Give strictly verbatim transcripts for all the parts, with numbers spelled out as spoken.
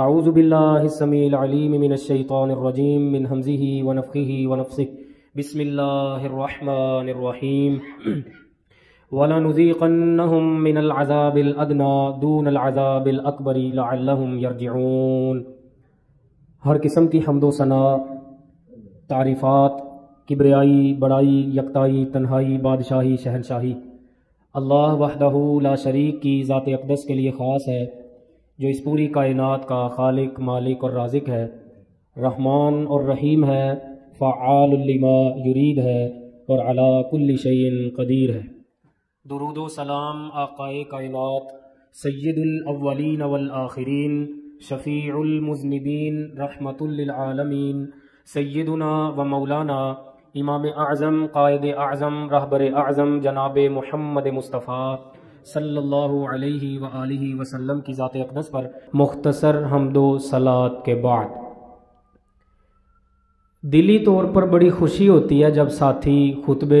अऊज़ु बिल्लाहि अस्समीउल अलीम मिनश शैतानिर रजीम मिन हमज़िही व नफ़्ख़िही व नफ़्सिही बिस्मिल्लाहिर रहमानिर रहीम वला नुज़ीक़न्नहुम मिनल अज़ाबिल अदना दूनल अज़ाबिल अकबरी लअल्लहुम यरजिऊन। हर किस्म की हम्दो सना, तारीफ़ात, किब्रियाई, बड़ाई, यकताई, तन्हाई, बादशाही, शहनशाही अल्लाह वहदहू ला शरीक की ज़ात अक़दस के लिए ख़ास है, जो इस पूरी कायनात का खालिक, मालिक और राज़िक है। रहमान और रहीम है, फ़आल लिमा युरीद है और अला कुल्ली शयइन क़दीर है। दुरूदो सलाम आक़ाए कायनात सय्यिदुल अव्वलीन वल आख़िरीन शफ़ीउल मुज़निबीन रहमतुल लिल आलमीन सय्यिदुना व मौलाना इमाम आज़म, कायद आज़म, रहबर आज़म जनाब मुहम्मद मुस्तफ़ा सल्लल्लाहु अलैहि व आलिहि वसल्लम की ज़ात अक़दस पर मुख्तसर हम्दो सलात के बाद। दिली तौर पर बड़ी खुशी होती है जब साथी खुतबे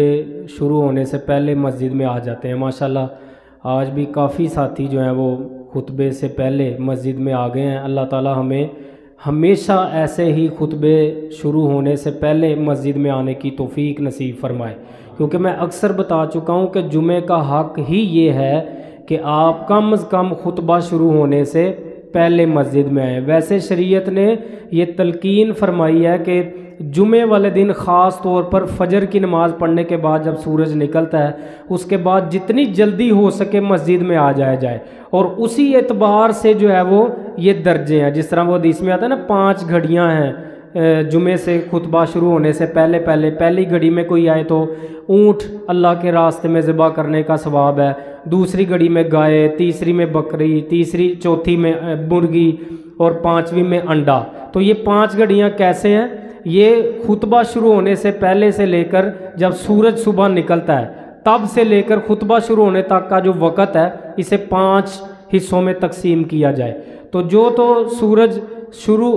शुरू होने से पहले मस्जिद में आ जाते हैं। माशाल्लाह आज भी काफ़ी साथी जो हैं वो खुतबे से पहले मस्जिद में आ गए हैं। अल्लाह ताला हमें हमेशा ऐसे ही खुतबे शुरू होने से पहले मस्जिद में आने की तौफीक नसीब फ़रमाए, क्योंकि मैं अक्सर बता चुका हूँ कि जुमे का हक़ ही ये है कि आप कम अज़ कम खुतबा शुरू होने से पहले मस्जिद में आएँ। वैसे शरीयत ने ये तलकीन फरमाई है कि जुमे वाले दिन ख़ास तौर पर फजर की नमाज़ पढ़ने के बाद जब सूरज निकलता है उसके बाद जितनी जल्दी हो सके मस्जिद में आ जाया जाए, और उसी एतबार से जो है वो ये दर्जे हैं। जिस तरह वो हदीस में आता है ना, पांच घड़ियां हैं जुमे से खुतबा शुरू होने से पहले पहले पहली घड़ी में कोई आए तो ऊँट अल्लाह के रास्ते में ज़िबा करने का सवाब है, दूसरी घड़ी में गाय, तीसरी में बकरी, तीसरी चौथी में मुर्गी और पाँचवीं में अंडा। तो ये पाँच घड़ियाँ कैसे हैं? ये खुतबा शुरू होने से पहले से लेकर जब सूरज सुबह निकलता है तब से लेकर खुतबा शुरू होने तक का जो वक़्त है इसे पांच हिस्सों में तकसीम किया जाए। तो जो तो सूरज शुरू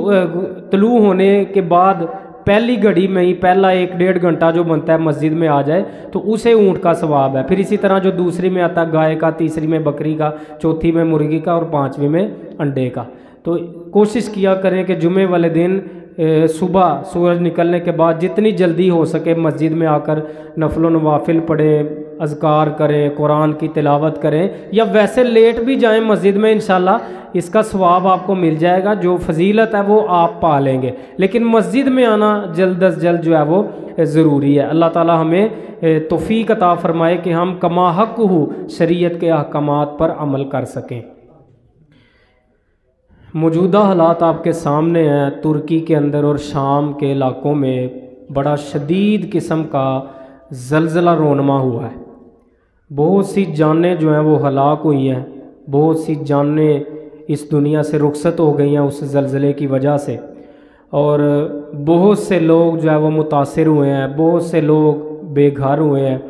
तलू होने के बाद पहली घड़ी में ही पहला एक डेढ़ घंटा जो बनता है मस्जिद में आ जाए तो उसे ऊँट का सवाब है। फिर इसी तरह जो दूसरी में आता है गाय का, तीसरी में बकरी का, चौथी में मुर्गी का और पाँचवीं में अंडे का। तो कोशिश किया करें कि जुमे वाले दिन सुबह सूरज निकलने के बाद जितनी जल्दी हो सके मस्जिद में आकर नफल नवाफिल पढ़ें, अज़कार करें, कुरान की तिलावत करें, या वैसे लेट भी जाएं मस्जिद में, इंशाल्लाह इसका सवाब आपको मिल जाएगा। जो फजीलत है वो आप पा लेंगे, लेकिन मस्जिद में आना जल्द अज जल्द जो है वो ज़रूरी है। अल्लाह ताला हमें तौफीक अता फ़रमाए कि हम कमा हक़ हो शरीयत के अहकामात पर अमल कर सकें। मौजूदा हालात आपके सामने हैं। तुर्की के अंदर और शाम के इलाक़ों में बड़ा शदीद किस्म का ज़लज़ला रोनमा हुआ है। बहुत सी जानें जो हैं वो हलाक हुई हैं, बहुत सी जानें इस दुनिया से रुखसत हो गई हैं उस ज़लज़ले की वजह से, और बहुत से लोग जो है वो मुतासिर हुए हैं, बहुत से लोग बेघर हुए हैं,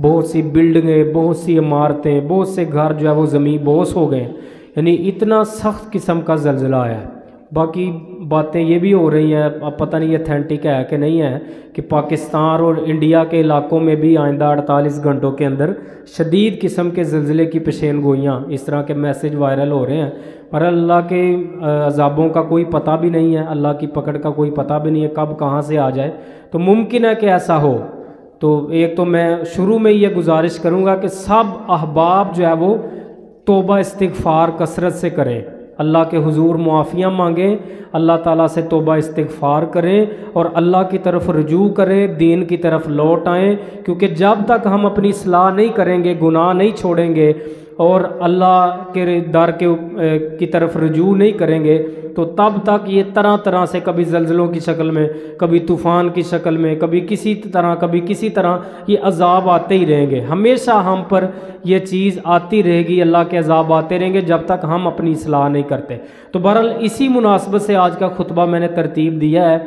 बहुत सी बिल्डिंगें, बहुत सी इमारतें, बहुत से घर जो है वो ज़मीन बोस हो गए हैं। यानी इतना सख्त किस्म का ज़लज़ला आया है। बाकी बातें ये भी हो रही हैं, अब पता नहीं अथेंटिक है कि नहीं है, कि पाकिस्तान और इंडिया के इलाकों में भी आइंदा अड़तालीस घंटों के अंदर शदीद किस्म के ज़लज़ले की पेशेनगोइयाँ, इस तरह के मैसेज वायरल हो रहे हैं। पर अल्लाह के अज़ाबों का कोई पता भी नहीं है, अल्लाह की पकड़ का कोई पता भी नहीं है, कब कहाँ से आ जाए। तो मुमकिन है कि ऐसा हो। तो एक तो मैं शुरू में ये गुजारिश करूँगा कि सब अहबाब जो है वो तौबा इस्तिग़फ़ार कसरत से करें, अल्लाह के हुजूर मुआफ़ियाँ मांगें, अल्लाह ताला से तौबा इस्तिग़फ़ार करें और अल्लाह की तरफ रुजू करें, दीन की तरफ लौट आएँ। क्योंकि जब तक हम अपनी इस्लाह नहीं करेंगे, गुनाह नहीं छोड़ेंगे और अल्लाह के दर के की तरफ रुजू नहीं करेंगे तो तब तक ये तरह तरह से, कभी ज़लज़लों की शक्ल में, कभी तूफ़ान की शक्ल में, कभी किसी तरह कभी किसी तरह ये अज़ाब आते ही रहेंगे। हमेशा हम पर यह चीज़ आती रहेगी, अल्लाह के अज़ाब आते रहेंगे जब तक हम अपनी इस्लाह नहीं करते। तो बहरहाल इसी मुनासबत से आज का खुतबा मैंने तरतीब दिया है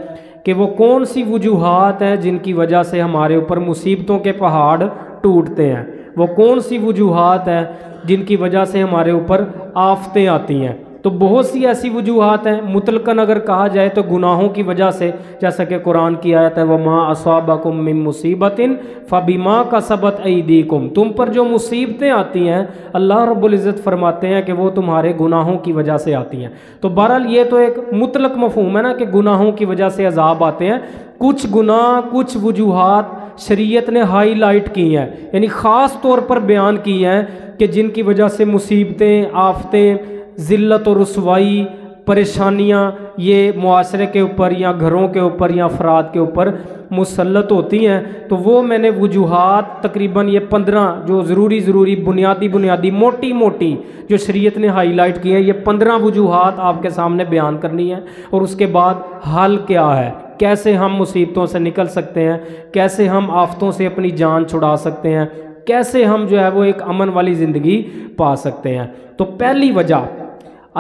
कि वो कौन सी वजूहात हैं जिनकी वजह से हमारे ऊपर मुसीबतों के पहाड़ टूटते हैं, वो कौन सी वजूहात हैं जिनकी वजह से हमारे ऊपर आफतें आती हैं। तो बहुत सी ऐसी वजूहात हैं। मुतलकन अगर कहा जाए तो गुनाहों की वजह से, जैसा कि कुरान की आयत है वमा अस्वाबकुम मिन मुसीबतिन फबिमा कसबत ऐदीकुम, तुम पर जो मुसीबतें आती हैं अल्लाह रब्बुल इज़्ज़त फरमाते हैं कि वो तुम्हारे गुनाहों की वजह से आती हैं। तो बहरहाल ये तो एक मुतलक मफहूम है ना कि गुनाहों की वजह से अजाब आते हैं। कुछ गुनाह कुछ वजूहात शरीयत ने हाईलाइट की हैं, यानी ख़ास तौर पर बयान की हैं कि जिनकी वजह से मुसीबतें, आफतें, ज़िल्लत और रुस्वाई, परेशानियाँ ये मुआशरे के ऊपर या घरों के ऊपर या अफराद के ऊपर मुसल्लत होती हैं। तो वो मैंने वजूहात तकरीबन ये पंद्रह जो ज़रूरी ज़रूरी बुनियादी बुनियादी मोटी मोटी जो शरीयत ने हाईलाइट की है, ये पंद्रह वजूहात आपके सामने बयान करनी है और उसके बाद हल क्या है, कैसे हम मुसीबतों से निकल सकते हैं, कैसे हम आफतों से अपनी जान छुड़ा सकते हैं, कैसे हम जो है वो एक अमन वाली ज़िंदगी पा सकते हैं। तो पहली वजह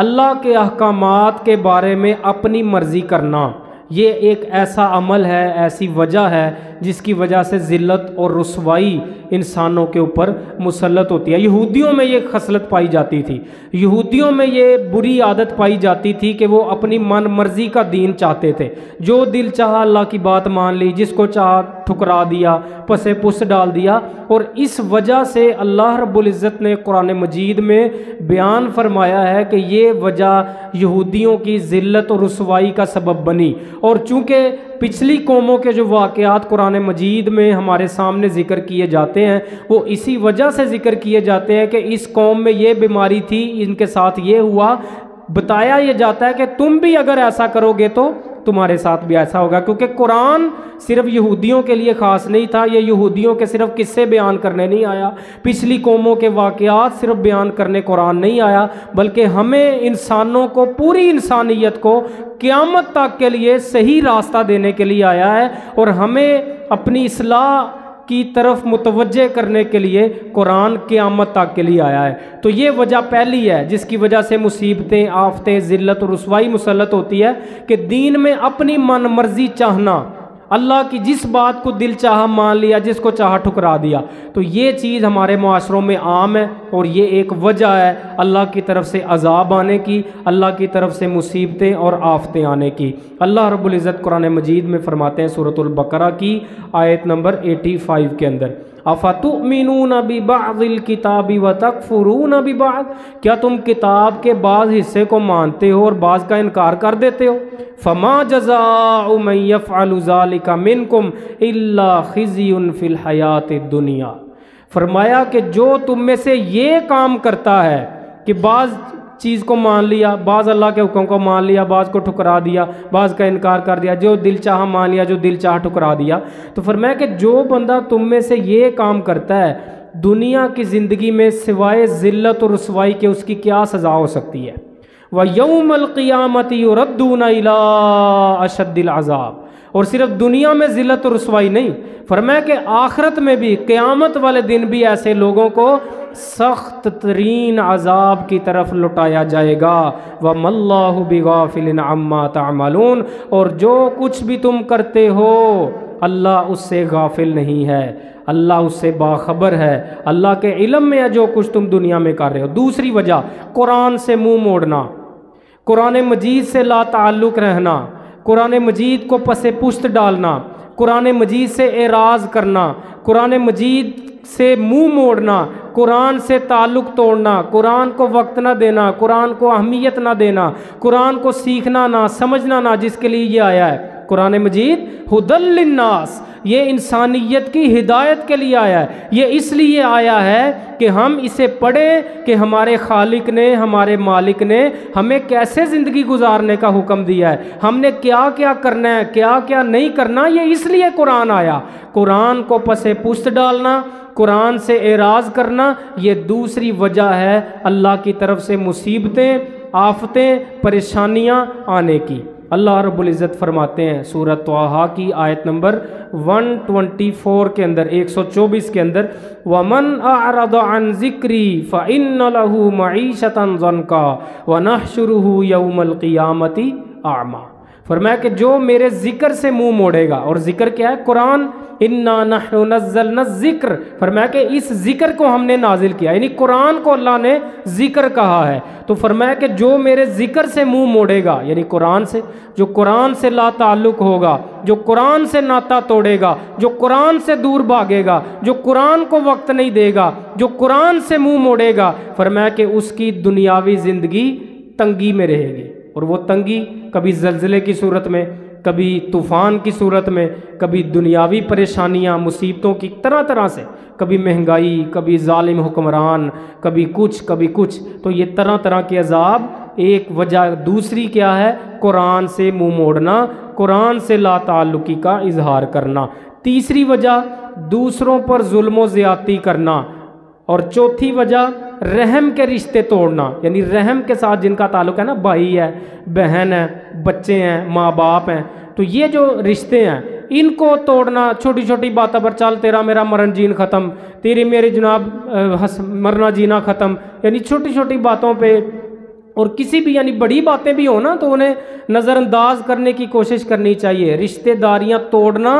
अल्लाह के अहकामात के बारे में अपनी मर्ज़ी करना, ये एक ऐसा अमल है, ऐसी वजह है जिसकी वजह से ज़िल्लत और रुस्वाई इंसानों के ऊपर मुसल्लत होती है। यहूदियों में ये खसलत पाई जाती थी, यहूदियों में ये बुरी आदत पाई जाती थी कि वो अपनी मन मर्ज़ी का दीन चाहते थे। जो दिल चाहा अल्लाह की बात मान ली, जिसको चाहा ठुकरा दिया, पसे पुस डाल दिया। और इस वजह से अल्लाह रब्बुल इज़्ज़त ने कुरान मजीद में बयान फरमाया है कि ये वजह यहूदियों की ज़िल्लत और रुस्वाई का सबब बनी। और चूँकि पिछली कौमों के जो वाक़यात कुरान मजीद में हमारे सामने ज़िक्र किए जाते हैं वो इसी वजह से ज़िक्र किए जाते हैं कि इस कौम में ये बीमारी थी, इनके साथ ये हुआ। बताया ये जाता है कि तुम भी अगर ऐसा करोगे तो तुम्हारे साथ भी ऐसा होगा, क्योंकि कुरान सिर्फ यहूदियों के लिए ख़ास नहीं था। ये यहूदियों के सिर्फ किस्से बयान करने नहीं आया, पिछली कौमों के वाक़यात सिर्फ बयान करने कुरान नहीं आया, बल्कि हमें इंसानों को, पूरी इंसानियत को क़यामत तक के लिए सही रास्ता देने के लिए आया है और हमें अपनी इस्लाह की तरफ मुतवज्जे करने के लिए कुरान क़यामत तक के लिए आया है। तो ये वजह पहली है जिसकी वजह से मुसीबतें, आफतें, ज़िल्लत और रुस्वाई मुसल्लत होती है कि दीन में अपनी मन मर्ज़ी चाहना, अल्लाह की जिस बात को दिल चाहा मान लिया, जिसको चाहा ठुकरा दिया। तो ये चीज़ हमारे माशरों में आम है और ये एक वजह है अल्लाह की तरफ से अजाब आने की, अल्लाह की तरफ से मुसीबतें और आफतें आने की। अल्लाह रब्बुल इज़्ज़त कुरान मजीद में फरमाते हैं सूरतुल बकरा की आयत नंबर पचासी के अंदर अफतुमिनूना बिबाज़िल किताबी व तकफुरूना बिबाज़, क्या तुम किताब के बाज़ हिस्से को मानते हो और बाज़ का इनकार कर देते हो। फमा जज़ाउ मन यफ़अलु ज़ालिका मिनकुम इल्ला ख़िज़्युन फ़िल हयातिद दुनिया, फरमाया कि जो तुम में से ये काम करता है कि बाज़ चीज़ को मान लिया, बाज़ अल्लाह के हुक्म को मान लिया, बाज़ को ठुकरा दिया, बाज़ का इनकार कर दिया, जो दिल चाहा मान लिया, जो दिल चाहा ठुकरा दिया। तो फरमाया कि जो बंदा तुम में से ये काम करता है दुनिया की ज़िंदगी में सिवाय ज़िल्लत और रुस्वाई के उसकी क्या सज़ा हो सकती है। व यौमल क़ियामति युरद्दूना इला अशद्दिल अज़ाब, और सिर्फ दुनिया में ज़िल्लत और रुस्वाई नहीं, फरमाया कि आखिरत में भी, क़यामत वाले दिन भी ऐसे लोगों को सख्त तरीन अजाब की तरफ लुटाया जाएगा। वमल्लाहु बिगाफिलिन अम्मा तअमलून, और जो कुछ भी तुम करते हो अल्लाह उससे गाफिल नहीं है, अल्लाह उससे बाखबर है, अल्लाह के इलम में है जो कुछ तुम दुनिया में कर रहे हो। दूसरी वजह कुरान से मुंह मोड़ना, कुरान मजीद से ला ताल्लुक़ रहना, कुरान मजीद को पसे पुश्त डालना, कुरान मजीद से एराज़ करना, कुरान मजीद से मुंह मोड़ना, कुरान से ताल्लुक़ तोड़ना, कुरान को वक्त ना देना, कुरान को अहमियत ना देना, कुरान को सीखना ना, समझना ना, जिसके लिए ये आया है। कुरान मजीद हुदल लिन्नास, ये इंसानियत की हिदायत के लिए आया है। ये इसलिए आया है कि हम इसे पढ़ें कि हमारे खालिक ने, हमारे मालिक ने हमें कैसे ज़िंदगी गुजारने का हुक्म दिया है, हमने क्या क्या करना है, क्या क्या नहीं करना। ये इसलिए कुरान आया। कुरान को पसे पुश्त डालना, कुरान से एराज़ करना, ये दूसरी वजह है अल्लाह की तरफ से मुसीबतें, आफतें, परेशानियाँ आने की। अल्लाह रब्बुल इज़्ज़त फरमाते हैं सूरह तौहा की आयत नंबर एक सौ चौबीस के अंदर एक सौ चौबीस के अंदर वमन अअरद अन ज़िक्री फ़इन्न लहू मईशतन ज़नका व नहशुरुहु यौमल क़ियामति आमा, फरमाया कि जो मेरे जिक्र से मुंह मोड़ेगा, और जिक्र क्या है? कुरान। इन्ना नहनु नज़्ज़लना ज़िक्र, फरमाया कि इस जिक्र को हमने नाजिल किया, यानी कुरान को अल्लाह ने जिक्र कहा है। तो फरमाया कि जो मेरे जिक्र से मुंह मोड़ेगा, यानी कुरान से, जो कुरान से ला ताल्लुक़ होगा, जो कुरान से नाता तोड़ेगा, जो कुरान से दूर भागेगा, जो कुरान को वक्त नहीं देगा, जो कुरान से मुँह मोड़ेगा, फरमाया कि उसकी दुनियावी ज़िंदगी तंगी में रहेगी। और वो तंगी कभी ज़लज़ले की सूरत में, कभी तूफ़ान की सूरत में, कभी दुनियावी परेशानियां, मुसीबतों की तरह तरह से, कभी महंगाई, कभी ज़ालिम हुक्मरान, कभी कुछ कभी कुछ। तो ये तरह तरह के अजाब, एक वजह। दूसरी क्या है? कुरान से मुंह मोड़ना, कुरान से ला ताल्लुकी का इजहार करना। तीसरी वजह, दूसरों पर जुल्म व ज़्यादती करना। और चौथी वजह, रहम के रिश्ते तोड़ना, यानी रहम के साथ जिनका ताल्लुक़ है ना, भाई है, बहन है, बच्चे हैं, माँ बाप हैं, तो ये जो रिश्ते हैं इनको तोड़ना। छोटी छोटी बातों पर, चल तेरा मेरा मरन जीन ख़त्म, तेरी मेरी जनाब हंस मरना जीना ख़त्म, यानी छोटी छोटी बातों पे। और किसी भी, यानी बड़ी बातें भी हो ना, तो उन्हें नज़रअंदाज करने की कोशिश करनी चाहिए। रिश्तेदारियां तोड़ना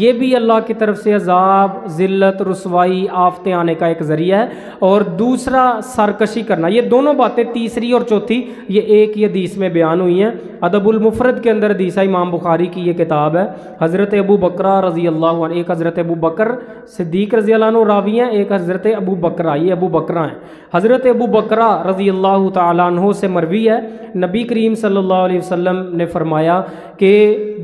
ये भी अल्लाह की तरफ से अजाब, ज़िल्लत, रुस्वाई, आफतें आने का एक ज़रिया है। और दूसरा, सरकशी करना। ये दोनों बातें, तीसरी और चौथी, ये एक ही हदीस में बयान हुई हैं। अदबुल मुफ़रद के अंदर हदीस है, इमाम बुखारी की ये किताब है। हज़रत अबू बकरा रज़ी अल्लाह अन्हु, एक हज़रत अबू बकर सिद्दीक़ रज़ी अल्लाह अन्हु रावी हैं, एक हज़रत अबू बकरा, ये अबू बकरा हैं। हज़रत अबू बकरा रज़ी अल्लाह तआला अन्हु से मरवी है, नबी करीम सल्लल्लाहु अलैहि वसल्लम ने फरमाया कि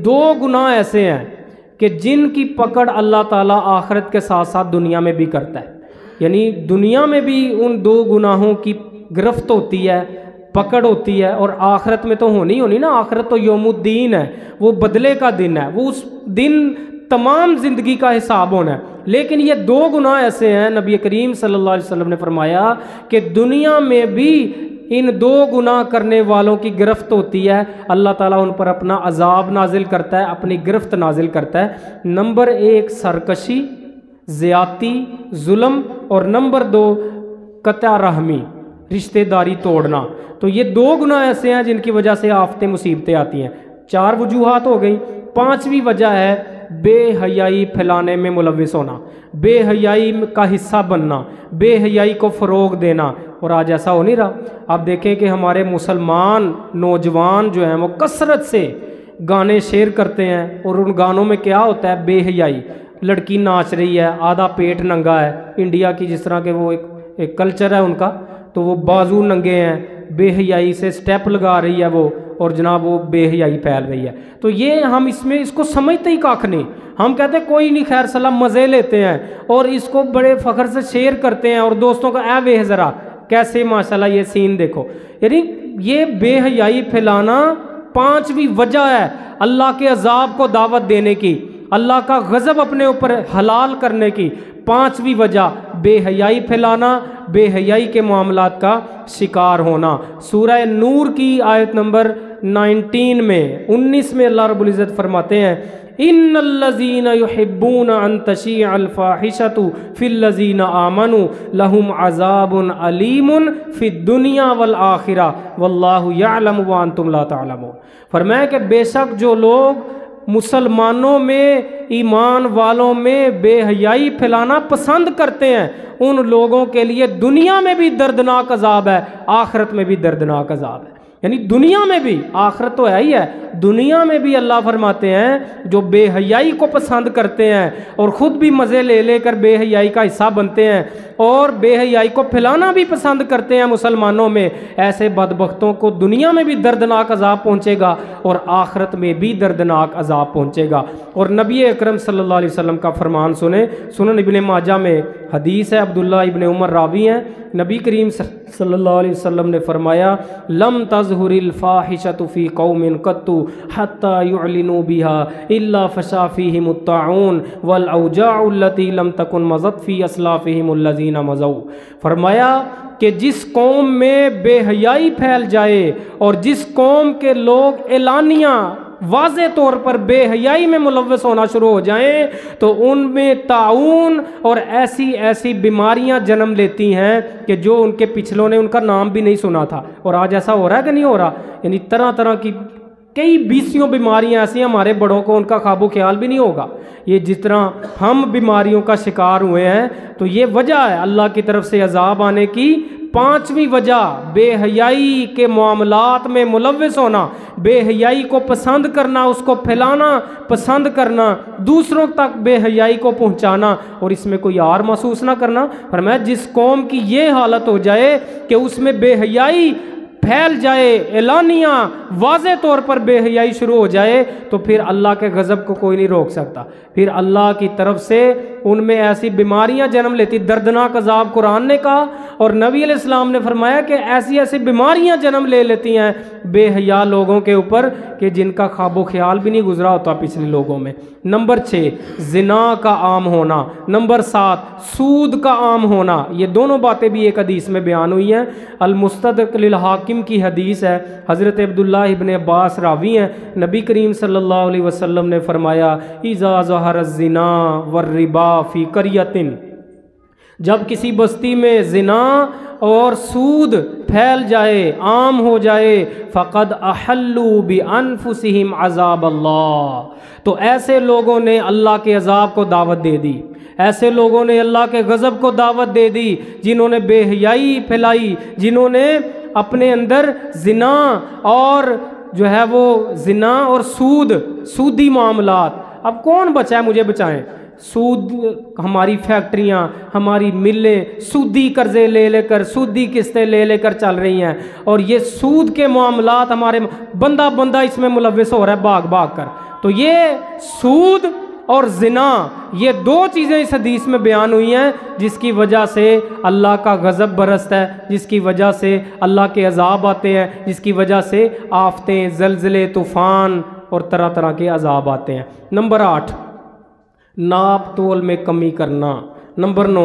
दो गुनाह ऐसे हैं कि जिनकी पकड़ अल्लाह ताला आखिरत के साथ साथ दुनिया में भी करता है, यानी दुनिया में भी उन दो गुनाहों की गिरफ्त होती है, पकड़ होती है, और आखिरत में तो होनी होनी ना। आखिरत तो यौमुद्दीन है, वो बदले का दिन है, वो उस दिन तमाम ज़िंदगी का हिसाब होना है। लेकिन ये दो गुनाह ऐसे हैं, नबी करीम सल्लल्लाहु अलैहि वसल्लम ने फरमाया कि दुनिया में भी इन दो गुनाह करने वालों की गिरफ्त होती है, अल्लाह ताला उन पर अपना अजाब नाजिल करता है, अपनी गिरफ्त नाजिल करता है। नंबर एक, सरकशी, ज़्यादती, जुल्म, और नंबर दो, कता रहमी, रिश्तेदारी तोड़ना। तो ये दो गुनाह ऐसे हैं जिनकी वजह से आफतें, मुसीबतें आती हैं। चार वजूहात हो गई। पाँचवीं वजह है बेहयाई फैलाने में मुलविस होना, बेहयाई का हिस्सा बनना, बेहयाई को फ़रोग देना। और आज ऐसा हो नहीं रहा। आप देखें कि हमारे मुसलमान नौजवान जो हैं वो कसरत से गाने शेयर करते हैं, और उन गानों में क्या होता है? बेहयाई, लड़की नाच रही है, आधा पेट नंगा है, इंडिया की जिस तरह के वो एक, एक कल्चर है उनका, तो वो बाजू नंगे हैं, बेहयाई से स्टेप लगा रही है वो, और जनाब वो बेहयाई फैल रही है। तो ये हम इसमें इसको समझते ही काख नहीं। हम कहते हैं कोई नहीं, खैर सलाम, मज़े लेते हैं, और इसको बड़े फ़ख्र से शेयर करते हैं, और दोस्तों का ऐ वेह ज़रा कैसे माशाल्लाह ये सीन देखो। यानी ये बेहयाई फैलाना पाँचवीं वजह है अल्लाह के अजाब को दावत देने की, अल्लाह का गज़ब अपने ऊपर हलाल करने की। पाँचवीं वजह बेहयाई फैलाना, बेहयाई के मामलात का शिकार होना। सूरह नूर की आयत नंबर उन्नीस में उन्नीस में अल्लाह रब्बुल इज़्ज़त फरमाते हैं, इन्नल्लज़ीना युहिब्बूना अन तशीअ अल-फ़ाहिशतु फ़िल्लज़ीना आमनू लहुम अज़ाबुन अलीमुन फ़िद्दुनिया वल आखिरा वल्लाहु यअलमु व अंतुम ला तअलमून। फरमाया कि बेशक जो लोग मुसलमानों में, ईमान वालों में बेहयाई फैलाना पसंद करते हैं, उन लोगों के लिए दुनिया में भी दर्दनाक अजाब है, आखिरत में भी दर्दनाक अजाब है। यानी दुनिया में भी, आखिरत तो है ही है, दुनिया में भी अल्लाह फरमाते हैं जो बेहयाई को पसंद करते हैं और ख़ुद भी मज़े ले लेकर बेहयाई का हिस्सा बनते हैं और बेहयाई को फैलाना भी पसंद करते हैं मुसलमानों में, ऐसे बदबख्तों को दुनिया में भी दर्दनाक अजाब पहुँचेगा और आखिरत में भी दर्दनाक अजाब पहुँचेगा। और नबी अकरम सल्लल्लाहु अलैहि वसल्लम का फरमान सुने, सुनन इब्ने माजा में हदीस है, अब्दुल्ला इब्ने उमर रावी हैं, नबी करीम सल्लल्लाहु अलैहि वसल्लम ने फरमाया, लम तज़हुरिल फ़ाहिशतु फ़ी क़ौमिन कत्तु हत्ता युअलिनु बिहा इल्ला फ़शा फ़ीहिम अत्ताऊन वल औजाउ लती लम तकुन मज़त फ़ी अस्लाफ़िहिम अल्लज़ीना मज़ऊ। फरमाया कि जिस कौम में बेहयाई फैल जाए और जिस कौम के लोग एलानिया वाज़े तौर पर बेहयाई में मुलव्वस होना शुरू हो जाएं, तो उनमें ताऊन और ऐसी ऐसी बीमारियां जन्म लेती हैं कि जो उनके पिछलों ने उनका नाम भी नहीं सुना था। और आज ऐसा हो रहा है कि नहीं हो रहा? यानी तरह तरह की कई बीसियों बीमारियां ऐसी हमारे बड़ों को उनका काबू ख्याल भी नहीं होगा। ये जिस तरह हम बीमारियों का शिकार हुए हैं तो ये वजह है अल्लाह की तरफ से अजाब आने की। पाँचवीं वजह बेहयाई के मामलात में मुलव्विस होना, बेहयाई को पसंद करना, उसको फैलाना, पसंद करना, दूसरों तक बेहयाई को पहुंचाना और इसमें कोई यार महसूस ना करना। पर मैं जिस कौम की ये हालत हो जाए कि उसमें बेहयाई फैल जाए, एलानिया वाज़े तौर पर बेहयाई शुरू हो जाए तो फिर अल्लाह के गज़ब को कोई नहीं रोक सकता। फिर अल्लाह की तरफ से उनमें ऐसी बीमारियां जन्म लेती, दर्दनाक अज़ाब कुरान ने कहा और नबी अलैहिस्सलाम ने फरमाया कि ऐसी ऐसी बीमारियां जन्म ले लेती हैं बेहया लोगों के ऊपर कि जिनका ख्वाबो ख्याल भी नहीं गुजरा होता पिछले लोगों में। नंबर छः ज़िना का आम होना, नंबर सात सूद का आम होना। ये दोनों बातें भी एक हदीस में बयान हुई हैं। अल-मुस्तदरक लिल हाकिम की हदीस है, हज़रत अब्दुल्लाह इब्न अब्बास रावी हैं। नबी करीम सल्लल्लाहु अलैहि वसल्लम ने फरमाया इज़ा ज़हर ज़िना वर्रिबा फ़ी क़रियतिन, जब किसी बस्ती में ज़िना और सूद फैल जाए, आम हो जाए, फ़क़द अहल्लू बि अनफुसिहिम अज़ाब अल्लाह, तो ऐसे लोगों ने अल्लाह के अज़ाब को दावत दे दी, ऐसे लोगों ने अल्लाह के गज़ब को दावत दे दी जिन्होंने बेहयाई फैलाई, जिन्होंने अपने अंदर ज़िना और जो है वो ज़िना और सूद, सूदी मामलात। अब कौन बचाए, मुझे बचाएं। सूद हमारी फैक्ट्रियाँ, हमारी मिलें सूदी कर्ज़े ले लेकर, सूदी किस्तें ले लेकर चल रही हैं और ये सूद के मामलात हमारे बंदा बंदा इसमें मुलव्विस हो रहा है भाग भाग कर। तो ये सूद और ज़िना ये दो चीज़ें इस हदीस में बयान हुई हैं जिसकी वजह से अल्लाह का गज़ब बरसता है, जिसकी वजह से अल्लाह के अज़ाब आते हैं, जिसकी वजह से आफतें, ज़लज़ले, तूफ़ान और तरह तरह के अज़ाब आते हैं। नंबर आठ नाप तोल में कमी करना, नंबर नौ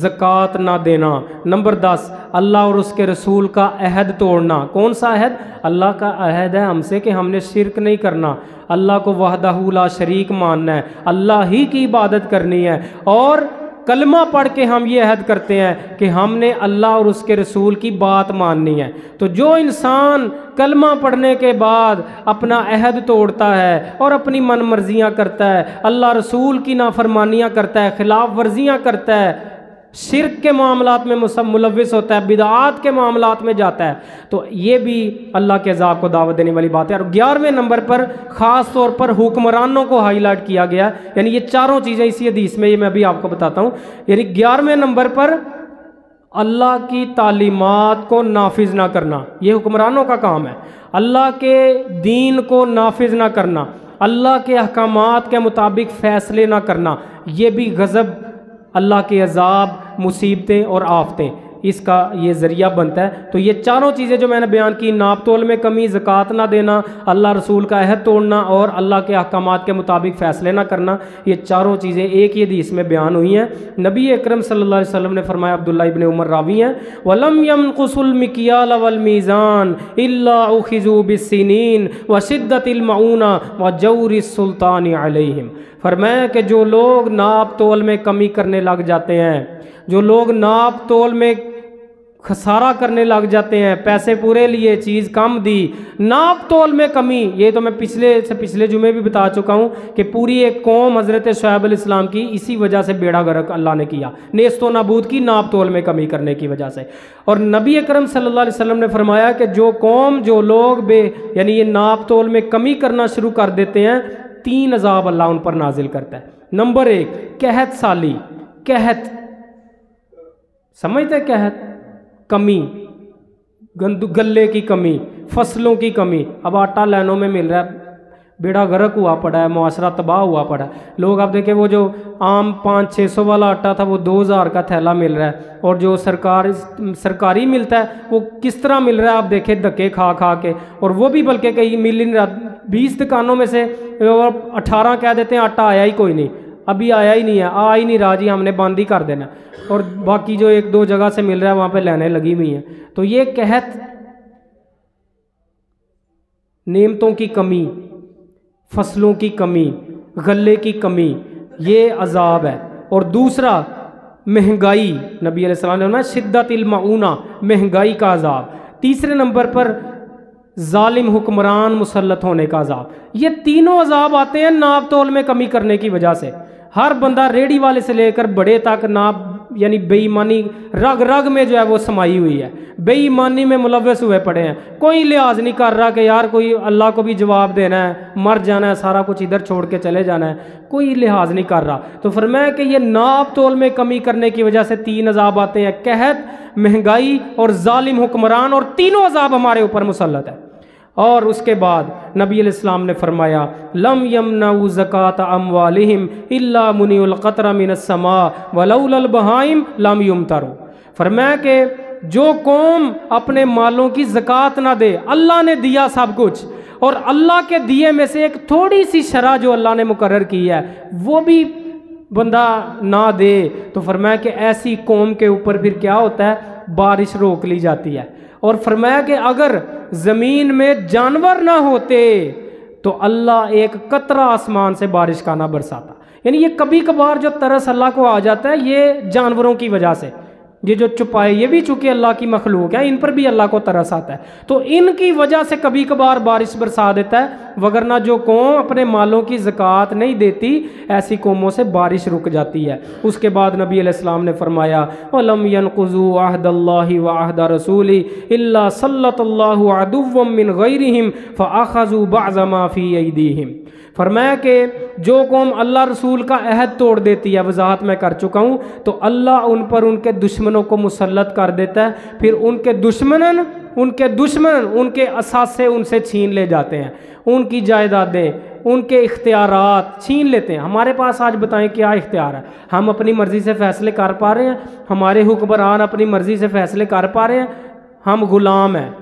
ज़कात ना देना, नंबर दस अल्लाह और उसके रसूल का अहद तोड़ना। कौन सा अहद? अल्लाह का अहद है हमसे कि हमने शिरक नहीं करना, अल्लाह को वहदहू ला शरीक मानना है, अल्लाह ही की इबादत करनी है और कलमा पढ़ के हम ये अहद करते हैं कि हमने अल्लाह और उसके रसूल की बात माननी है। तो जो इंसान कलमा पढ़ने के बाद अपना अहद तोड़ता है और अपनी मन मर्जियाँ करता है, अल्लाह रसूल की नाफरमानियाँ करता है, खिलाफ वर्जियाँ करता है, शिरक के मामलात में मुलव्विस होता है, बिदआत के मामलात में जाता है, तो ये भी अल्लाह के अज़ाब को दावत देने वाली बात है। और ग्यारहवें नंबर पर ख़ास तौर पर हुक्मरानों को हाईलाइट किया गया, यानी ये चारों चीज़ें इसी हदीस में, ये मैं अभी आपको बताता हूँ। यानी ग्यारहवें नंबर पर अल्लाह की तालीमात को नाफिज ना करना, ये हुक्मरानों का काम है। अल्लाह के दीन को नाफिज ना करना, अल्लाह के अहकामात के मुताबिक फ़ैसले ना करना, ये भी गज़ब, अल्लाह के अज़ाब, मुसीबतें और आफतें इसका ये ज़रिया बनता है। तो ये चारों चीज़ें जो मैंने बयान की, नाप तोल में कमी, ज़कात ना देना, अल्लाह रसूल का अहद तोड़ना और अल्लाह के अहकामात के मुताबिक फ़ैसले ना करना, ये चारों चीज़ें एक ही हदीस में बयान हुई हैं। नबी अकरम सल्लल्लाहु अलैहि वसल्लम ने फरमाया, अब्दुल्लाह इब्न उमर रावी हैं, वलम यनकुसुल मिक्याल वल मीज़ान इल्ला उखिज़ू बिस्सिनीन व शिद्दतिल मऊना व जौरिस सुल्तान अलैहिम, फरमाया कि जो लोग नाप तोल में कमी करने लग जाते हैं, जो लोग नाप तोल में खसारा करने लग जाते हैं, पैसे पूरे लिए, चीज़ कम दी, नाप तोल में कमी, ये तो मैं पिछले से पिछले जुमे भी बता चुका हूँ कि पूरी एक कौम हज़रत शुएब अलैहिस्सलाम की इसी वजह से बेड़ा गर्क अल्लाह ने किया, नेस्तो नाबूद की, नाप तोल में कमी करने की वजह से। और नबी अकरम सल्लल्लाहु अलैहि वसल्लम ने फरमाया कि जो कौम, जो लोग बे यानी ये नाप तोल में कमी करना शुरू कर देते हैं, तीन अज़ाब अल्लाह उन पर नाजिल करता है। नंबर एक कहत साली, कहत समझते, कहत कमी, गंदु गल्ले की कमी, फसलों की कमी। अब आटा लाइनों में मिल रहा है, बेड़ा गर्क हुआ पड़ा है, मुआशरा तबाह हुआ पड़ा है। लोग आप देखें, वो जो आम पाँच छः सौ वाला आटा था वो दो हज़ार का थैला मिल रहा है और जो सरकार सरकारी मिलता है वो किस तरह मिल रहा है आप देखें, धक्के खा खा के, और वो भी बल्कि कहीं मिल ही नहीं रहा। बीस दुकानों में से अठारह कह देते हैं आटा आया ही कोई नहीं, अभी आया ही नहीं है, आ ही नहीं रहा जी, हमने बंद ही कर देना, और बाकी जो एक दो जगह से मिल रहा है वहाँ पे लेने लगी हुई है। तो ये कहत, नेमतों की कमी, फसलों की कमी, गल्ले की कमी, ये अज़ाब है। और दूसरा महंगाई, नबी अलैहि सल्लल्लाहु अलैहि वसल्लम ने शिद्दतिल माऊना, महंगाई का अज़ाब। तीसरे नंबर पर जालिम हुक्मरान मुसल्लत होने का अजाब। ये तीनों अजाब आते हैं नाप तोल में कमी करने की वजह से। हर बंदा रेडी वाले से लेकर बड़े तक नाप यानी बेईमानी रग रग में जो है वो समाई हुई है, बेईमानी में मुलव्वस हुए पड़े हैं। कोई लिहाज नहीं कर रहा कि यार कोई अल्लाह को भी जवाब देना है, मर जाना है, सारा कुछ इधर छोड़ के चले जाना है, कोई लिहाज नहीं कर रहा। तो फरमाया कि ये नाप तोल में कमी करने की वजह से तीन अजाब आते हैं, कहत, महंगाई और जालिम हुक्मरान, और तीनों अजाब हमारे ऊपर मुसल्लत है। और उसके बाद नबी अलैहिस्सलाम ने फरमाया लम यमनऊ ज़कात अमवालिहिम इल्ला मुनिउल क़तरा मिनस समा वलौलल बहाइम लम युमतरू। फरमाया कि जो कौम अपने मालों की ज़कात ना दे, अल्लाह ने दिया सब कुछ और अल्लाह के दिए में से एक थोड़ी सी शरह जो अल्लाह ने मुकर्रर की है वो भी बंदा ना दे, तो फरमाया कि ऐसी कौम के ऊपर फिर क्या होता है, बारिश रोक ली जाती है। और फरमाया कि अगर ज़मीन में जानवर ना होते तो अल्लाह एक कतरा आसमान से बारिश का ना बरसाता। यानी ये कभी कभार जो तरस अल्लाह को आ जाता है ये जानवरों की वजह से, ये जो छुपाए ये भी चूँकि अल्लाह की मखलूक है, इन पर भी अल्लाह को तरस आता है, तो इनकी वजह से कभी कभार बारिश बरसा देता है। वगरना जो कौम अपने मालों की ज़कात नहीं देती ऐसी कौमों से बारिश रुक जाती है। उसके बाद नबी अलैहिस्सलाम ने फरमाया वलम यनकुज़ू अहदल्लाहि व अहद रसूलि इल्ला सल्लतल्लाहु अदुव्वन मिन गैरिहिम फ़अख़ज़ू बअज़ मा फ़ी ऐदीहिम। फरमाया कि जो कौम अल्लाह रसूल का अहद तोड़ देती है, वजाहत मैं कर चुका हूँ, तो अल्लाह उन पर उनके दुश्मनों को मुसल्लत कर देता है, फिर उनके दुश्मन उनके दुश्मन उनके असासे उनसे छीन ले जाते हैं, उनकी जायदादें उनके इख्तियारात छीन लेते हैं। हमारे पास आज बताएं क्या इख्तियार है, हम अपनी मर्ज़ी से फ़ैसले कर पा रहे हैं, हमारे हुक्मरान अपनी मर्ज़ी से फ़ैसले कर पा रहे हैं, हम गुलाम हैं,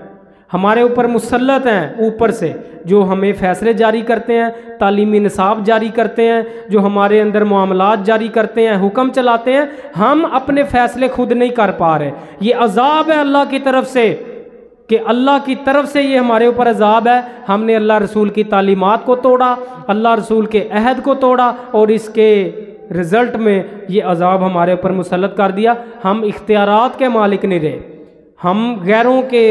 हमारे ऊपर मुसल्लत हैं ऊपर से जो हमें फ़ैसले जारी करते हैं, तालीमी निसाब जारी करते हैं, जो हमारे अंदर मामलात जारी करते हैं, हुक्म चलाते हैं, हम अपने फ़ैसले खुद नहीं कर पा रहे। ये अजाब है अल्लाह की तरफ से कि अल्लाह की तरफ से ये हमारे ऊपर अजाब है, हमने अल्लाह रसूल की तालीमात को तोड़ा, अल्लाह रसूल के अहद को तोड़ा और इसके रिज़ल्ट में ये अजाब हमारे ऊपर मुसल्लत कर दिया। हम इख्तियारात के मालिक नहीं रहे, हम गैरों के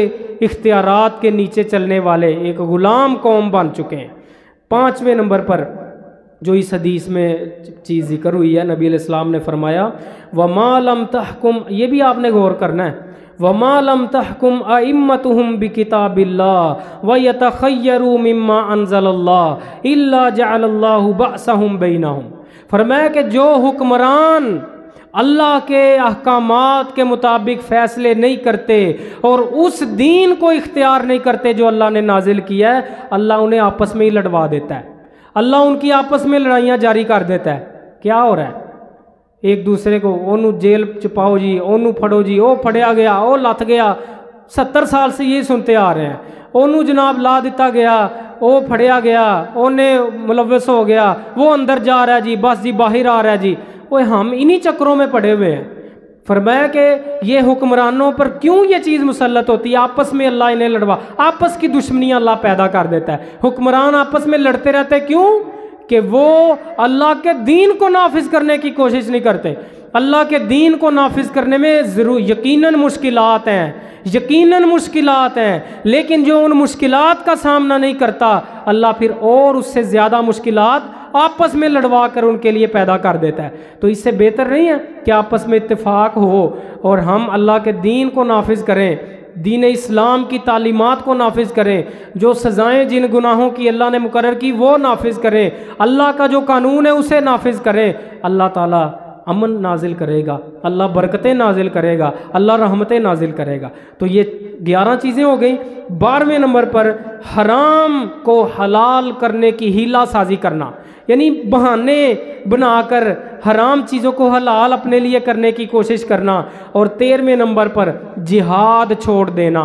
इख्तियारात के नीचे चलने वाले एक ग़ुलाम कौम बन चुके हैं। पाँचवें नंबर पर जो इस हदीस में चीज़ जिक्र हुई है, नबी अलैहिस्सलाम ने फरमाया व मालम तहकुम, ये भी आपने गौर करना है, व मालम तहकुम अइम्मतुहुम बिकिताबिल्लाह व यतखय्यरू मिम्मा अंज़लल्लाह इल्ला जअलल्लाहु बअसहुम बैनहुम। फरमाया कि जो हुक्मरान अल्लाह के अहकामात के मुताबिक फ़ैसले नहीं करते और उस दीन को इख्तियार नहीं करते जो अल्लाह ने नाजिल किया है, अल्लाह उन्हें आपस में ही लड़वा देता है, अल्लाह उनकी आपस में लड़ाइयाँ जारी कर देता है। क्या हो रहा है, एक दूसरे को ओनू जेल चुपाओ जी, ओनू फड़ो जी, ओ फड़िया गया, ओ लथ गया, सत्तर साल से ये सुनते आ रहे हैं, ओनू जनाब ला दिता गया, ओ फड़िया गया, ओने मुलव्वस हो गया, वो अंदर जा रहा है जी, बस जी बाहर आ रहा है जी, ओए हम इन्हीं चक्रों में पड़े हुए हैं। फरमाया कि ये हुक्मरानों पर क्यों ये चीज़ मुसल्लत होती है, आपस में अल्लाह इन्हें लड़वा, आपस की दुश्मनियाँ अल्लाह पैदा कर देता है। हुक्मरान आपस में लड़ते रहते क्यों कि वो अल्लाह के दीन को नाफिज करने की कोशिश नहीं करते। अल्लाह के दीन को नाफिज करने में ज़रूर यकीनन मुश्किलात हैं, यकीनन मुश्किलात हैं, लेकिन जो उन मुश्किलात का सामना नहीं करता अल्लाह फिर और उससे ज़्यादा मुश्किलात आपस में लड़वा कर उनके लिए पैदा कर देता है। तो इससे बेहतर नहीं है कि आपस में इत्तेफाक हो और हम अल्लाह के दीन को नाफिज करें, दीन इस्लाम की तालीमात को नाफिज करें, जो सज़ाएँ जिन गुनाहों की अल्लाह ने मुकर्रर की वो नाफिज करें, अल्लाह का जो कानून है उसे नाफिज करें। अल्लाह ताला अमन नाजिल करेगा, अल्लाह बरकतें नाजिल करेगा, अल्लाह रहमतें नाजिल करेगा। तो ये ग्यारह चीज़ें हो गई। बारहवें नंबर पर हराम को हलाल करने की हीला साजी करना, यानी बहाने बनाकर हराम चीज़ों को हलाल अपने लिए करने की कोशिश करना। और तेरहवें नंबर पर जिहाद छोड़ देना।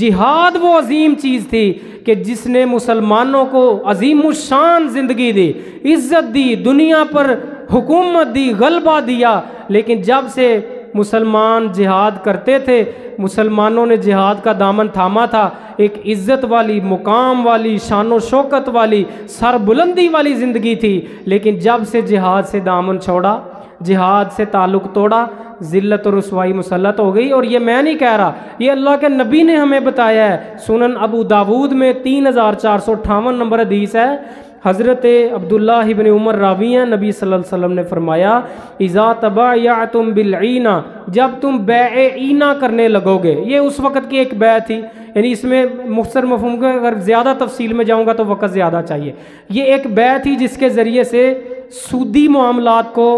जिहाद वो अजीम चीज़ थी कि जिसने मुसलमानों को अजीमुशान ज़िंदगी दी, इज़्ज़त दी, दुनिया पर हुकूमत दी, गलबा दिया, लेकिन जब से मुसलमान जिहाद करते थे, मुसलमानों ने जिहाद का दामन थामा था, एक इज़्ज़त वाली, मुकाम वाली, शानो शौकत वाली, सरबुलंदी वाली ज़िंदगी थी, लेकिन जब से जिहाद से दामन छोड़ा, जिहाद से ताल्लुक़ तोड़ा, ज़िल्लत और रुस्वाई मुसलत हो गई। और ये मैं नहीं कह रहा, ये अल्लाह के नबी ने हमें बताया है। सुनन अबू दाऊद में तीन हज़ार चार सौ अट्ठावन नंबर हदीस है, हज़रत अब्दुल्ला इब्न उमर रावी हैं, नबी सल्लल्लाहु अलैहि वसल्लम ने फरमाया इज़ा तबायअतुम बिलईना, जब तुम बैईना करने लगोगे। ये उस वक़्त की एक बै थी, यानी इसमें मुख्तसर मफ़हूम के अगर ज़्यादा तफसील में जाऊँगा तो वक़्त ज़्यादा चाहिए। ये एक बै थी जिसके ज़रिए से सूदी मामलात को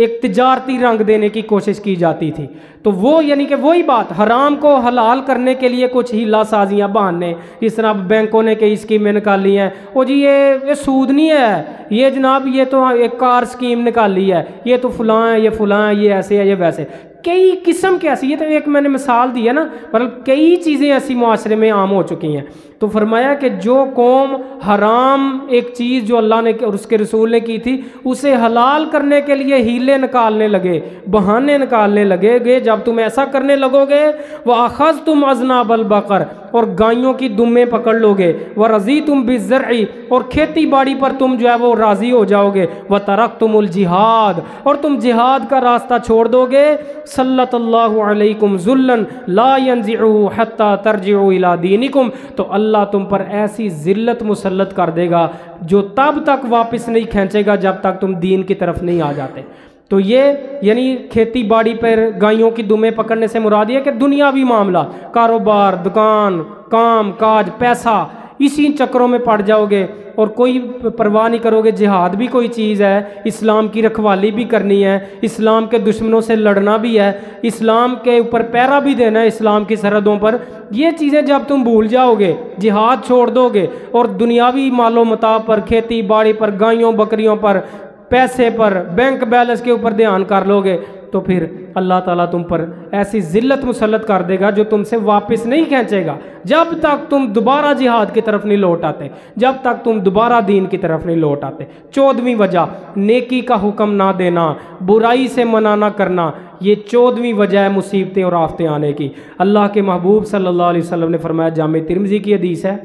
एक तिजारती रंग देने की कोशिश की जाती थी। तो वो यानी कि वही बात, हराम को हलाल करने के लिए कुछ हीला साजियाँ बहाने, इस तरह बैंकों ने कई स्कीमें निकाली हैं। ओ जी ये ये सूद नहीं है, ये जनाब ये तो एक कार स्कीम निकाली है, ये तो फलां है, ये फलां है, ये ऐसे है, ये वैसे, कई किस्म के ऐसी। ये तो एक मैंने मिसाल दी है ना, मतलब कई चीज़ें ऐसी माशरे में आम हो चुकी हैं। तो फरमाया कि जो कौम हराम एक चीज़ जो अल्लाह ने और उसके रसूल ने की थी उसे हलाल करने के लिए हीले निकालने लगे, बहाने निकालने लगे गए, जब तुम ऐसा करने लगोगे वह अखज़ तुम अजनाबल बकर, और गायों की दुम्में पकड़ लोगे, व रज़ी तुम बिज़र्ई, और खेती बाड़ी पर तुम जो है वो राज़ी हो जाओगे, व तरक तुमुल जिहाद, और तुम जिहाद का रास्ता छोड़ दोगे। सल्लल्लाहु अलैकुम ज़ुल्लन ला यंज़िउ हत्ता तरजिउ इला दीनिकुम, तो अल्लाह तुम पर ऐसी ज़िल्लत मुसल्लत कर देगा जो तब तक वापस नहीं खींचेगा जब तक तुम दीन की तरफ नहीं आ जाते। तो ये यानी खेती बाड़ी पर गायों की दुमें पकड़ने से मुराद ये कि दुनियावी मामला, कारोबार, दुकान, काम काज, पैसा, इसी चक्करों में पड़ जाओगे और कोई परवाह नहीं करोगे। जिहाद भी कोई चीज़ है, इस्लाम की रखवाली भी करनी है, इस्लाम के दुश्मनों से लड़ना भी है, इस्लाम के ऊपर पैरा भी देना है, इस्लाम की सरहदों पर। ये चीज़ें जब तुम भूल जाओगे, जिहाद छोड़ दोगे और दुनियावी मालो मता पर, खेती बाड़ी पर, गायों बकरियों पर, पैसे पर, बैंक बैलेंस के ऊपर ध्यान कर लोगे, तो फिर अल्लाह ताला तुम पर ऐसी ज़िल्लत मुसल्लत कर देगा जो तुमसे वापस नहीं खींचेगा जब तक तुम दोबारा जिहाद की तरफ नहीं लौट आते, जब तक तुम दोबारा दीन की तरफ नहीं लौट आते। चौदहवीं वजह, नेकी का हुक्म ना देना, बुराई से मना ना करना, ये चौदहवीं वजह है मुसीबतें और आफतें आने की। अल्लाह के महबूब सल्लल्लाहु अलैहि वसल्लम ने फरमाया, जामे तिर्मिज़ी की हदीस है,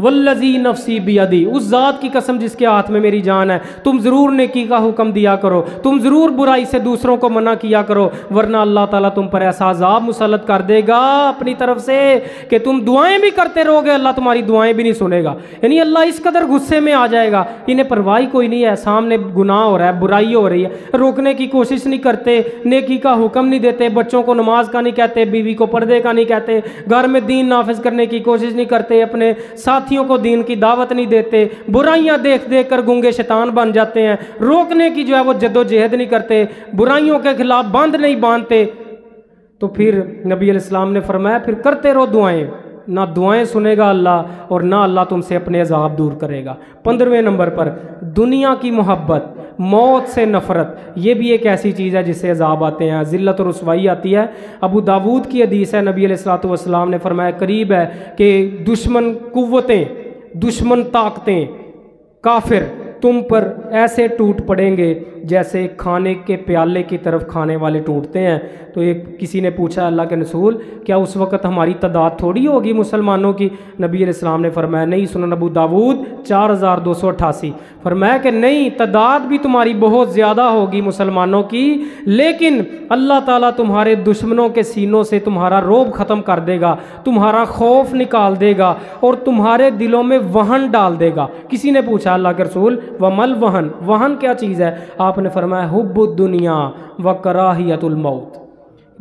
वल्लज़ी नफ़्सी बियदी, उस ज़ात की कसम जिसके हाथ में मेरी जान है, तुम ज़रूर नेकी का हुक्म दिया करो, तुम ज़रूर बुराई से दूसरों को मना किया करो, वरना अल्लाह ताला तुम पर ऐसा अज़ाब मुसल्लत कर देगा अपनी तरफ से कि तुम दुआएं भी करते रहोगे, अल्लाह तुम्हारी दुआएं भी नहीं सुनेगा। यानी अल्लाह इस कदर गुस्से में आ जाएगा, इन्हें परवाही कोई नहीं है, सामने गुनाह हो रहा है, बुराई हो रही है, रोकने की कोशिश नहीं करते, नेकी का हुक्म नहीं देते, बच्चों को नमाज का नहीं कहते, बीवी को पर्दे का नहीं कहते, घर में दीन नाफिज करने की कोशिश नहीं करते, अपने साथियों को दीन की दावत नहीं देते, बुराइयां देख देख कर गूंगे शैतान बन जाते हैं, रोकने की जो है वो जद्दोजहद नहीं करते, बुराइयों के खिलाफ बंद नहीं बांधते। तो फिर नबी अलैहिस्सलाम ने फरमाया, फिर करते रहो दुआएं, ना दुआएं सुनेगा अल्लाह और ना अल्लाह तुमसे अपने अज़ाब दूर करेगा। पंद्रहवें नंबर पर, दुनिया की मोहब्बत, मौत से नफ़रत, ये भी एक ऐसी चीज़ है जिससे अज़ाब आते हैं, ज़िल्लत और रुस्वाई आती है। अबू दाऊद की हदीस है, नबी अलैहिस्सलातु वस्सलाम ने फरमाया, करीब है कि दुश्मन कुव्वतें, दुश्मन ताकतें, काफिर तुम पर ऐसे टूट पड़ेंगे जैसे खाने के प्याले की तरफ खाने वाले टूटते हैं। तो एक किसी ने पूछा, अल्लाह के रसूल क्या उस वक़्त हमारी तादाद थोड़ी होगी मुसलमानों की? नबी अलैहिस्सलाम ने फरमाया नहीं। सुनन अबू दाऊद चार हज़ार दो सौ अट्ठासी, फरमाया कि नहीं, तादाद भी तुम्हारी बहुत ज़्यादा होगी मुसलमानों की, लेकिन अल्लाह ताला तुम्हारे दुश्मनों के सीनों से तुम्हारा रोब ख़त्म कर देगा, तुम्हारा खौफ निकाल देगा और तुम्हारे दिलों में वहन डाल देगा। किसी ने पूछा, अल्लाह के रसूल वमल वहन, वहन क्या चीज़ है? आपने फरमाया हुब्बुद दुनिया व कराहियतुल मौत,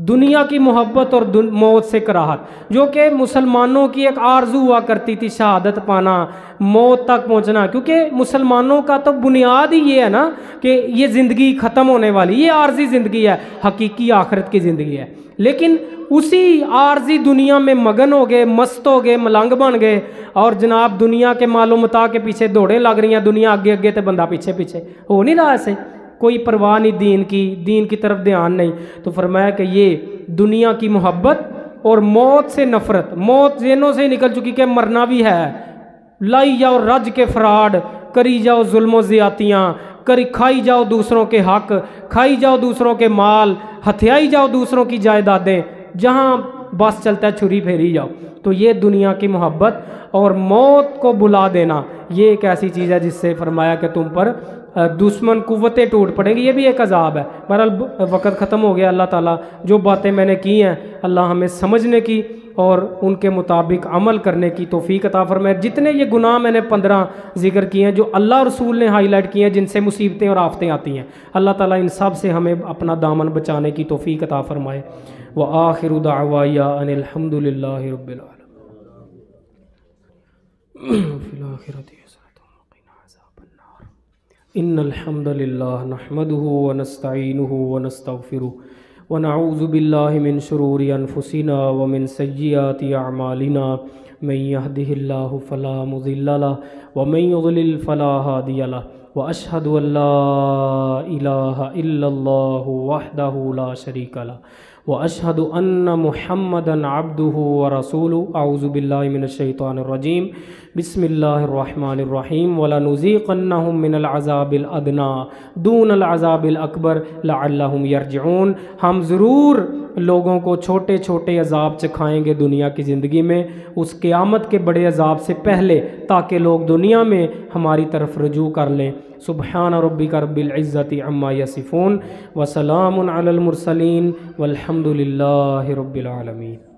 दुनिया की मोहब्बत और मौत से कराहत, जो कि मुसलमानों की एक आरज़ू हुआ करती थी, शहादत पाना, मौत तक पहुंचना। क्योंकि मुसलमानों का तो बुनियाद ही ये है ना कि ये ज़िंदगी ख़त्म होने वाली, ये आरज़ी ज़िंदगी है, हकीकी आखिरत की ज़िंदगी है। लेकिन उसी आरज़ी दुनिया में मगन हो गए, मस्त हो गए, मलंग बन गए और जनाब दुनिया के मालूमता के पीछे दौड़े लग रही हैं, दुनिया आगे आगे तो बंदा पीछे पीछे, हो नहीं रहा ऐसे, कोई परवाह नहीं दीन की, दीन की तरफ ध्यान नहीं। तो फरमाया कि ये दुनिया की मोहब्बत और मौत से नफ़रत, मौत जेनों से निकल चुकी कि मरना भी है, लाई जाओ रज के फ्राड, करी जाओ जुल्मों ज़्यादतियाँ, करी खाई जाओ दूसरों के हक, खाई जाओ दूसरों के माल, हथियाई जाओ दूसरों की जायदादें, जहाँ बस चलता है छुरी फेरी जाओ। तो ये दुनिया की मोहब्बत और मौत को बुला देना, ये एक ऐसी चीज़ है जिससे फरमाया कि तुम पर दुश्मन कुव्वतें टूट पड़ेंगी, ये भी एक अज़ाब है। बहरहाल वक़्त ख़त्म हो गया। अल्लाह ताला जो बातें मैंने की हैं अल्लाह हमें समझने की और उनके मुताबिक अमल करने की तौफीक अता फरमाए। जितने ये गुनाह मैंने पंद्रह जिक्र किए हैं जो अल्लाह रसूल ने हाईलाइट किए हैं जिनसे मुसीबतें और आफतें आती हैं, अल्लाह ताला इन सब से हमें अपना दामन बचाने की तौफीक अता फरमाए। व आखिरु दावाया अनिल हम्दुलिल्लाहि रब्बिल आलमीन। इन्नल हम्दुलिल्लाह नहमदुहु व नस्तईनुहु व नस्तगफिरुहु व नऊज़ु बिल्लाहि मिन शुरूरि अनफुसिना व मिन सय्यिआति अमालिना। मन यहदिहिल्लाहु फला मुदिल्ल लहु व मन युद्लिल फला हादिय लहु। व अशहदु अल्ला इलाहा इल्लल्लाहु वहदहु ला शरीका लहु व अशहदु अन्न मुहम्मदन अब्दुहु व रसूलुहु। अऊज़ु बिल्लाहि मिनश शैतानिर रजीम। बिस्मिल्लाहिर रहमानिर रहीम। व लनुज़ीक़न्नहुम मिनल अज़ाबिल अदना दूनल अज़ाबिल अकबर लअल्लहुम यरजिऊन। हम ज़रूर लोगों को छोटे छोटे अज़ाब चखाएँगे दुनिया की ज़िंदगी में उस क़यामत के बड़े अज़ाब से पहले, ताकि लोग दुनिया में हमारी तरफ रुजू कर लें। सुबहान रब्बिका रब्बिल इज़्ज़ति अम्मा यसिफून व सलामुन अलल मुरसलीन वल्हम्दुलिल्लाहि रब्बिल आलमीन।